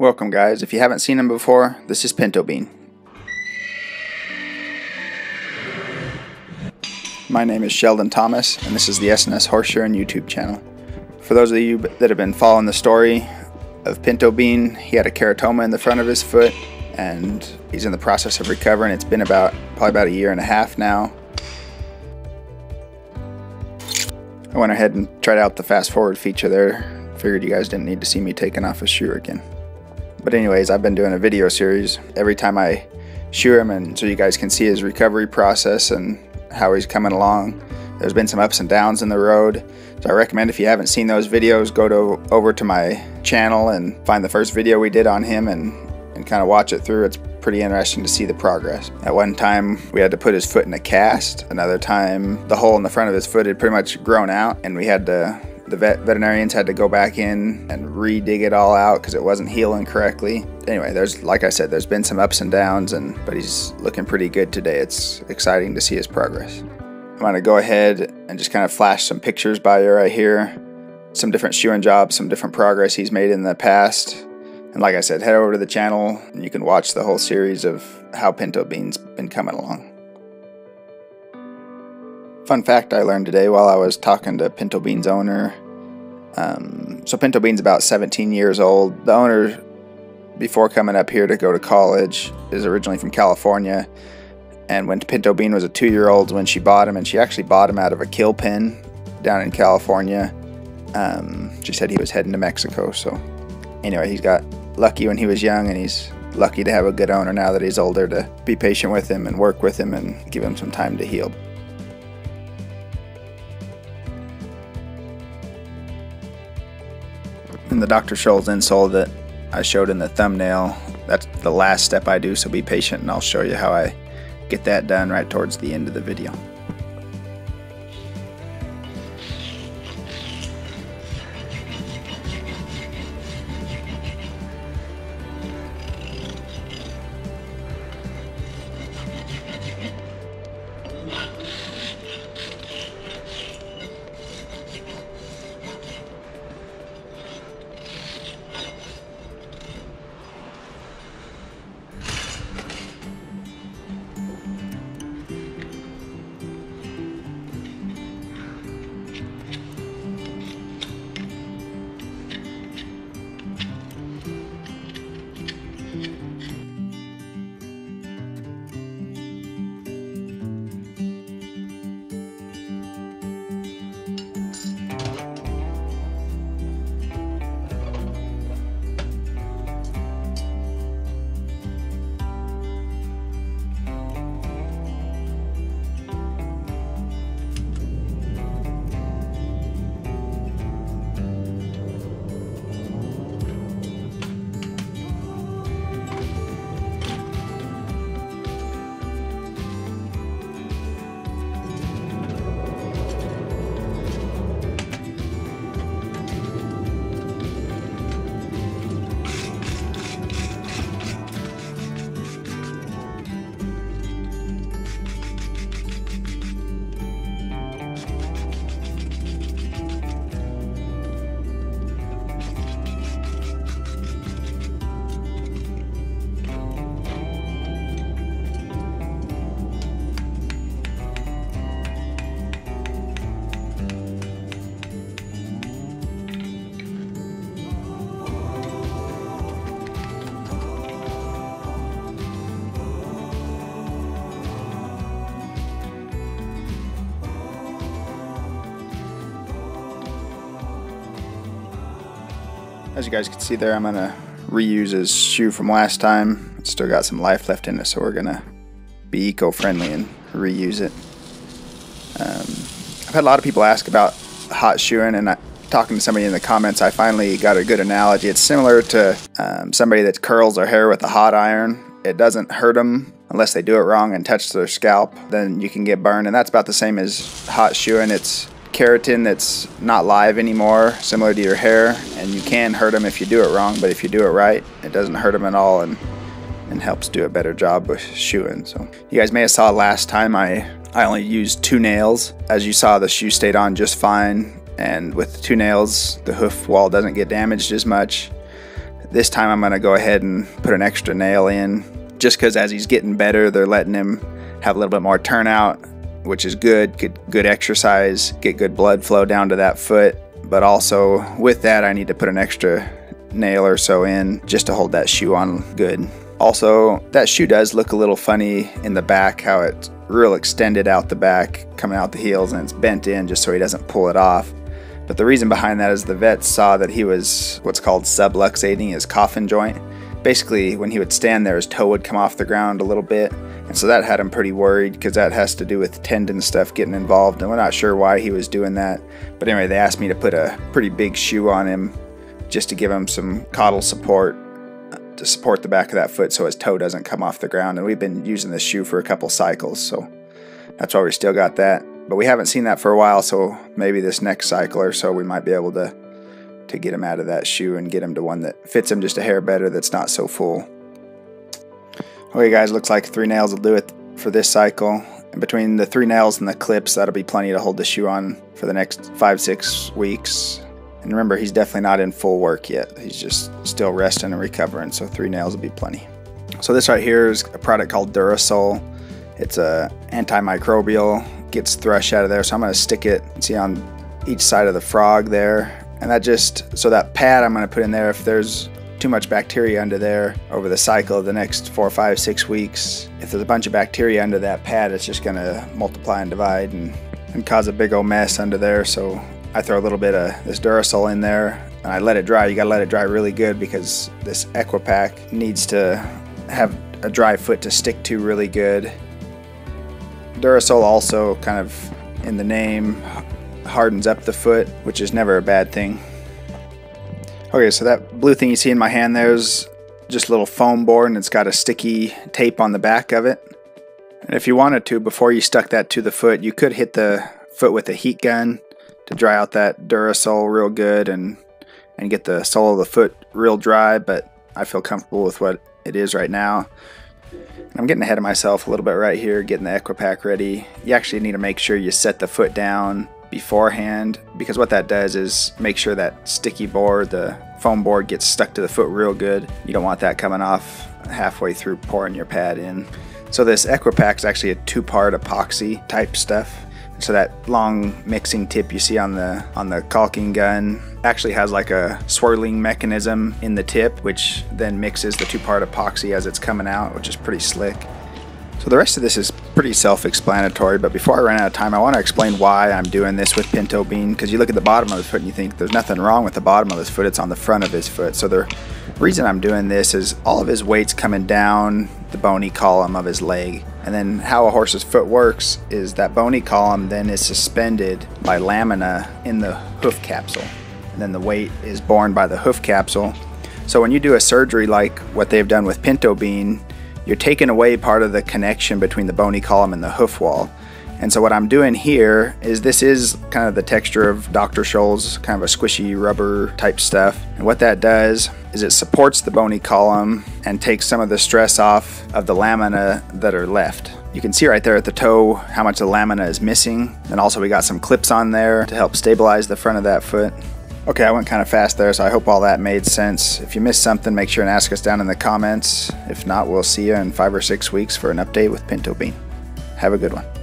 Welcome guys, if you haven't seen him before, this is Pinto Bean. My name is Sheldon Thomas and this is the S&S Horseshoeing YouTube channel. For those of you that have been following the story of Pinto Bean, he had a keratoma in the front of his foot and he's in the process of recovering. It's been probably about a year and a half now. I went ahead and tried out the fast forward feature there. Figured you guys didn't need to see me taking off his shoe again. But anyways, I've been doing a video series every time I shoe him, and so you guys can see his recovery process and how he's coming along. There's been some ups and downs in the road, so I recommend if you haven't seen those videos, go over to my channel and find the first video we did on him and kind of watch it through. It's pretty interesting to see the progress. At one time we had to put his foot in a cast, another time the hole in the front of his foot had pretty much grown out and we had to the veterinarians had to go back in and re-dig it all out because it wasn't healing correctly. Anyway, like I said, there's been some ups and downs, but he's looking pretty good today. It's exciting to see his progress. I'm gonna go ahead and just kind of flash some pictures by you right here. Some different shoeing jobs, some different progress he's made in the past. And like I said, head over to the channel and you can watch the whole series of how Pinto Bean's been coming along. Fun fact I learned today while I was talking to Pinto Bean's owner. So Pinto Bean's about 17 years old. The owner, before coming up here to go to college, is originally from California. And when Pinto Bean was a 2-year-old when she bought him, and she actually bought him out of a kill pen down in California. She said he was heading to Mexico. So anyway, he's got lucky when he was young, and he's lucky to have a good owner now that he's older to be patient with him and work with him and give him some time to heal. And the Dr. Scholl's insole that I showed in the thumbnail, that's the last step I do, so be patient and I'll show you how I get that done right towards the end of the video. As you guys can see there, I'm going to reuse his shoe from last time. It's still got some life left in it, so we're going to be eco-friendly and reuse it. I've had a lot of people ask about hot shoeing, and talking to somebody in the comments, I finally got a good analogy. It's similar to somebody that curls their hair with a hot iron. It doesn't hurt them unless they do it wrong and touch their scalp. Then you can get burned, and that's about the same as hot shoeing. It's keratin that's not live anymore, similar to your hair, and you can hurt them if you do it wrong, but if you do it right, it doesn't hurt them at all and helps do a better job with shoeing. So you guys may have saw last time I only used 2 nails. As you saw, the shoe stayed on just fine, and with 2 nails the hoof wall doesn't get damaged as much. This time I'm going to go ahead and put an extra nail in, just because as he's getting better, they're letting him have a little bit more turnout, which is good. Good exercise, get good blood flow down to that foot. But also with that, I need to put an extra nail or so in just to hold that shoe on good. Also, that shoe does look a little funny in the back, how it's real extended out the back, coming out the heels, and it's bent in just so he doesn't pull it off. But the reason behind that is the vets saw that he was what's called subluxating his coffin joint. Basically, when he would stand there, his toe would come off the ground a little bit. And so that had him pretty worried, because that has to do with tendon stuff getting involved, and we're not sure why he was doing that. But anyway, they asked me to put a pretty big shoe on him just to give him some caudal support, to support the back of that foot so his toe doesn't come off the ground. And we've been using this shoe for a couple cycles, so that's why we still got that. But we haven't seen that for a while, so maybe this next cycle or so we might be able to get him out of that shoe and get him to one that fits him just a hair better, that's not so full. Okay guys, looks like 3 nails will do it for this cycle. And between the 3 nails and the clips, that'll be plenty to hold the shoe on for the next 5-6 weeks. And remember, he's definitely not in full work yet. He's just still resting and recovering, so 3 nails will be plenty. So this right here is a product called Durasole. It's a antimicrobial, gets thrush out of there. So I'm gonna stick it, see, on each side of the frog there. And that just, so that pad I'm gonna put in there, if there's too much bacteria under there over the cycle of the next 4, 5, 6 weeks, if there's a bunch of bacteria under that pad, it's just gonna multiply and divide and cause a big old mess under there. So I throw a little bit of this Durasole in there and I let it dry. You gotta let it dry really good, because this EquiPak needs to have a dry foot to stick to really good. Durasole also, kind of in the name, hardens up the foot, which is never a bad thing. Okay, so that blue thing you see in my hand there's just a little foam board, and it's got a sticky tape on the back of it. And if you wanted to, before you stuck that to the foot, you could hit the foot with a heat gun to dry out that Durasole real good and get the sole of the foot real dry, but I feel comfortable with what it is right now. I'm getting ahead of myself a little bit right here, getting the EquiPak ready. You actually need to make sure you set the foot down beforehand, because what that does is make sure that sticky board, the foam board, gets stuck to the foot real good. You don't want that coming off halfway through pouring your pad in. So this EquiPak is actually a 2-part epoxy type stuff. So that long mixing tip you see on the caulking gun actually has like a swirling mechanism in the tip, which then mixes the 2-part epoxy as it's coming out, which is pretty slick. So the rest of this is pretty self-explanatory, but before I run out of time, I want to explain why I'm doing this with Pinto Bean, because you look at the bottom of his foot and you think there's nothing wrong with the bottom of his foot, it's on the front of his foot. So the reason I'm doing this is all of his weight's coming down the bony column of his leg. And then how a horse's foot works is that bony column then is suspended by lamina in the hoof capsule. And then the weight is borne by the hoof capsule. So when you do a surgery like what they've done with Pinto Bean, you're taking away part of the connection between the bony column and the hoof wall. And so what I'm doing here is, this is kind of the texture of Dr. Scholl's, kind of a squishy rubber type stuff. And what that does is it supports the bony column and takes some of the stress off of the lamina that are left. You can see right there at the toe how much the lamina is missing. And also we got some clips on there to help stabilize the front of that foot. Okay, I went kind of fast there, so I hope all that made sense. If you missed something, make sure and ask us down in the comments. If not, we'll see you in 5 or 6 weeks for an update with Pinto Bean. Have a good one.